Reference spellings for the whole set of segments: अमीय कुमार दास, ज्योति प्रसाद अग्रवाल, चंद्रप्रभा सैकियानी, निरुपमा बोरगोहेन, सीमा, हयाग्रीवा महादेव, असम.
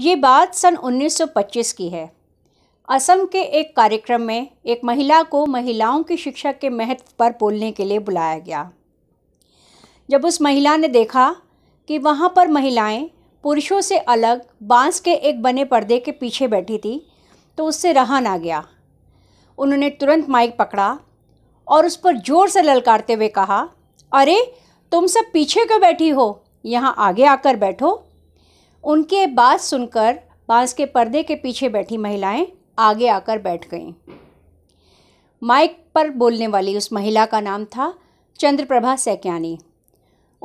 ये बात सन 1925 की है। असम के एक कार्यक्रम में एक महिला को महिलाओं की शिक्षा के महत्व पर बोलने के लिए बुलाया गया। जब उस महिला ने देखा कि वहाँ पर महिलाएं पुरुषों से अलग बांस के एक बने पर्दे के पीछे बैठी थी तो उससे रहा ना गया। उन्होंने तुरंत माइक पकड़ा और उस पर ज़ोर से ललकारते हुए कहा, अरे तुम सब पीछे क्यों बैठी हो, यहाँ आगे आकर बैठो। उनकी बात सुनकर बांस के पर्दे के पीछे बैठी महिलाएं आगे आकर बैठ गईं। माइक पर बोलने वाली उस महिला का नाम था चंद्रप्रभा सैकियानी।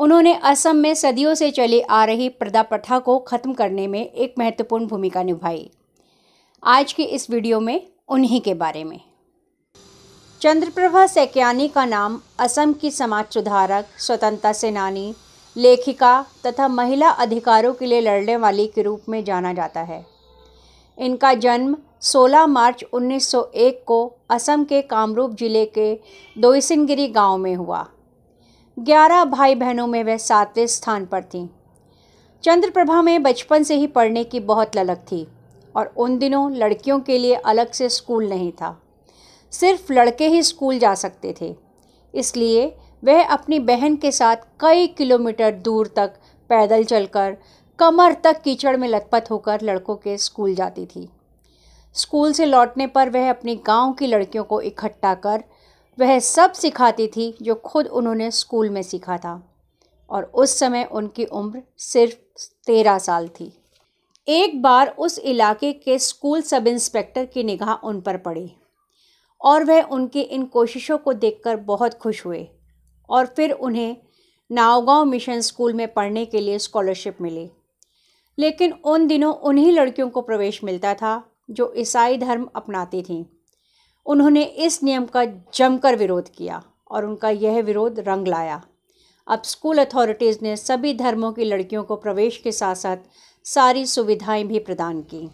उन्होंने असम में सदियों से चली आ रही पर्दा प्रथा को ख़त्म करने में एक महत्वपूर्ण भूमिका निभाई। आज की इस वीडियो में उन्हीं के बारे में। चंद्रप्रभा सैकियानी का नाम असम की समाज सुधारक, स्वतंत्रता सेनानी, लेखिका तथा महिला अधिकारों के लिए लड़ने वाली के रूप में जाना जाता है। इनका जन्म 16 मार्च 1901 को असम के कामरूप जिले के दोइसिनगिरी गांव में हुआ। 11 भाई बहनों में वह 7वें स्थान पर थीं। चंद्रप्रभा में बचपन से ही पढ़ने की बहुत ललक थी और उन दिनों लड़कियों के लिए अलग से स्कूल नहीं था, सिर्फ लड़के ही स्कूल जा सकते थे। इसलिए वह अपनी बहन के साथ कई किलोमीटर दूर तक पैदल चलकर कमर तक कीचड़ में लथपथ होकर लड़कों के स्कूल जाती थी। स्कूल से लौटने पर वह अपने गांव की लड़कियों को इकट्ठा कर वह सब सिखाती थी जो खुद उन्होंने स्कूल में सीखा था, और उस समय उनकी उम्र सिर्फ 13 साल थी। एक बार उस इलाके के स्कूल सब इंस्पेक्टर की निगाह उन पर पड़ी और वह उनकी इन कोशिशों को देखकर बहुत खुश हुए और फिर उन्हें नावगांव मिशन स्कूल में पढ़ने के लिए स्कॉलरशिप मिली। लेकिन उन दिनों उन्हीं लड़कियों को प्रवेश मिलता था जो ईसाई धर्म अपनाती थीं। उन्होंने इस नियम का जमकर विरोध किया और उनका यह विरोध रंग लाया। अब स्कूल अथॉरिटीज़ ने सभी धर्मों की लड़कियों को प्रवेश के साथ साथ सारी सुविधाएं भी प्रदान की।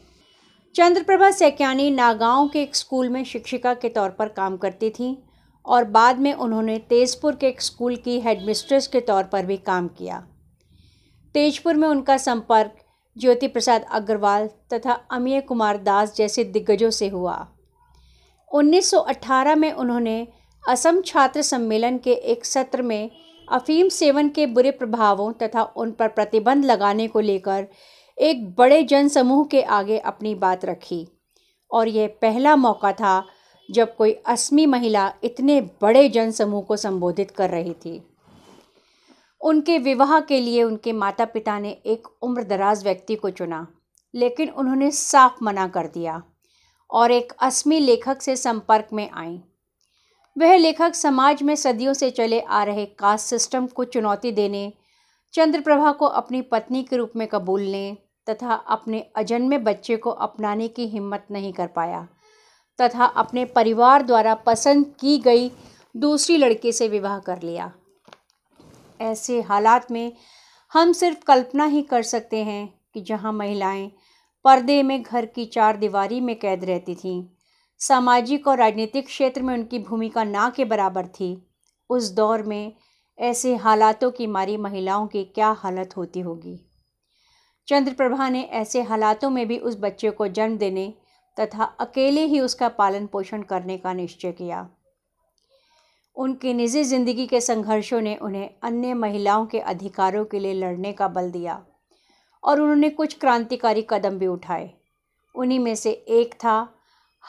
चंद्रप्रभा सैकियानी नागांव के एक स्कूल में शिक्षिका के तौर पर काम करती थीं और बाद में उन्होंने तेजपुर के एक स्कूल की हेडमिस्ट्रेस के तौर पर भी काम किया। तेजपुर में उनका संपर्क ज्योति प्रसाद अग्रवाल तथा अमीय कुमार दास जैसे दिग्गजों से हुआ। 1918 में उन्होंने असम छात्र सम्मेलन के एक सत्र में अफीम सेवन के बुरे प्रभावों तथा उन पर प्रतिबंध लगाने को लेकर एक बड़े जनसमूह के आगे अपनी बात रखी और यह पहला मौका था जब कोई असमी महिला इतने बड़े जनसमूह को संबोधित कर रही थी। उनके विवाह के लिए उनके माता पिता ने एक उम्रदराज व्यक्ति को चुना, लेकिन उन्होंने साफ मना कर दिया और एक असमी लेखक से संपर्क में आईं। वह लेखक समाज में सदियों से चले आ रहे कास्ट सिस्टम को चुनौती देने, चंद्रप्रभा को अपनी पत्नी के रूप में कबूलने तथा अपने अजन्मे बच्चे को अपनाने की हिम्मत नहीं कर पाया तथा अपने परिवार द्वारा पसंद की गई दूसरी लड़के से विवाह कर लिया। ऐसे हालात में हम सिर्फ कल्पना ही कर सकते हैं कि जहां महिलाएं पर्दे में घर की चार दीवारी में कैद रहती थीं, सामाजिक और राजनीतिक क्षेत्र में उनकी भूमिका ना के बराबर थी, उस दौर में ऐसे हालातों की मारी महिलाओं की क्या हालत होती होगी। चंद्रप्रभा ने ऐसे हालातों में भी उस बच्चे को जन्म देने तथा अकेले ही उसका पालन पोषण करने का निश्चय किया। उनकी निजी ज़िंदगी के संघर्षों ने उन्हें अन्य महिलाओं के अधिकारों के लिए लड़ने का बल दिया और उन्होंने कुछ क्रांतिकारी कदम भी उठाए। उन्हीं में से एक था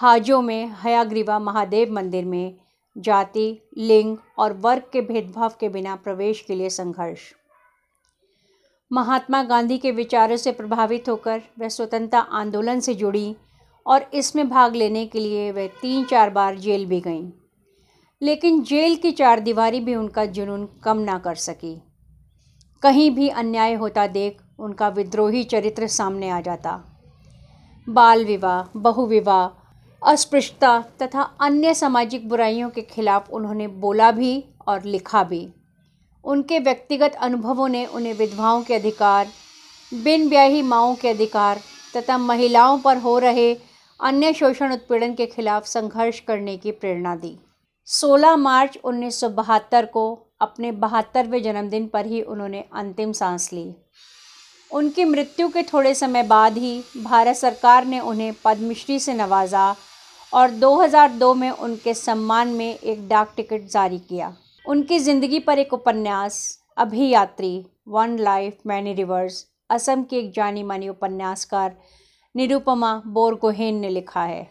हाजो में हयाग्रीवा महादेव मंदिर में जाति, लिंग और वर्ग के भेदभाव के बिना प्रवेश के लिए संघर्ष। महात्मा गांधी के विचारों से प्रभावित होकर वह स्वतंत्रता आंदोलन से जुड़ी और इसमें भाग लेने के लिए वह 3-4 बार जेल भी गईं, लेकिन जेल की चार दीवारी भी उनका जुनून कम ना कर सकी। कहीं भी अन्याय होता देख उनका विद्रोही चरित्र सामने आ जाता। बाल विवाह, बहु विवाह, अस्पृश्यता तथा अन्य सामाजिक बुराइयों के खिलाफ उन्होंने बोला भी और लिखा भी। उनके व्यक्तिगत अनुभवों ने उन्हें विधवाओं के अधिकार, बिन ब्याही माओं के अधिकार तथा महिलाओं पर हो रहे अन्य शोषण उत्पीड़न के खिलाफ संघर्ष करने की प्रेरणा दी। 16 मार्च 1972 को अपने 72वें जन्मदिन पर ही उन्होंने अंतिम सांस ली। उनकी मृत्यु के थोड़े समय बाद ही भारत सरकार ने उन्हें पद्मश्री से नवाजा और 2002 में उनके सम्मान में एक डाक टिकट जारी किया। उनकी ज़िंदगी पर एक उपन्यास Abhiyatri one life many rivers असम के एक जानी मानी उपन्यासकार निरुपमा बोरगोहेन ने लिखा है।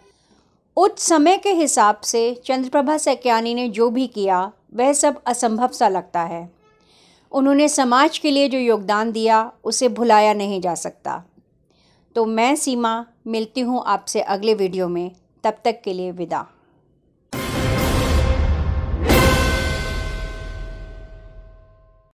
उस समय के हिसाब से चंद्रप्रभा सैकियानी ने जो भी किया वह सब असंभव सा लगता है। उन्होंने समाज के लिए जो योगदान दिया उसे भुलाया नहीं जा सकता। तो मैं सीमा मिलती हूँ आपसे अगले वीडियो में, तब तक के लिए विदा।